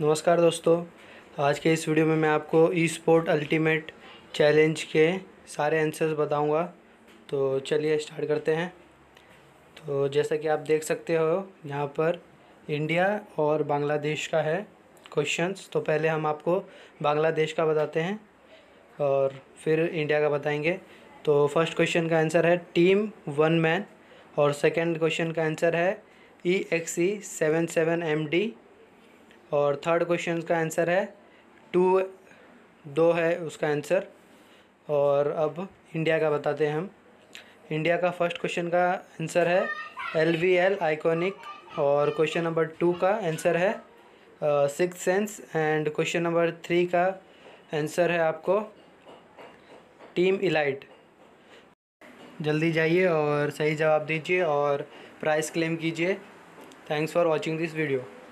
नमस्कार दोस्तों, आज के इस वीडियो में मैं आपको ई स्पोर्ट अल्टीमेट चैलेंज के सारे आंसर्स बताऊंगा। तो चलिए स्टार्ट करते हैं। तो जैसा कि आप देख सकते हो यहाँ पर इंडिया और बांग्लादेश का है क्वेश्चंस। तो पहले हम आपको बांग्लादेश का बताते हैं और फिर इंडिया का बताएंगे। तो फर्स्ट क्वेश्चन का आंसर है टीम वन मैन और सेकेंड क्वेश्चन का आंसर है EXE77MD और थर्ड क्वेश्चन का आंसर है 2-2 है उसका आंसर। और अब इंडिया का बताते हैं हम। इंडिया का फर्स्ट क्वेश्चन का आंसर है LVL आइकॉनिक और क्वेश्चन नंबर 2 का आंसर है sixth sense and question number 3 का आंसर है आपको टीम इलाइट। जल्दी जाइए और सही जवाब दीजिए और प्राइस क्लेम कीजिए। Thanks for watching this video.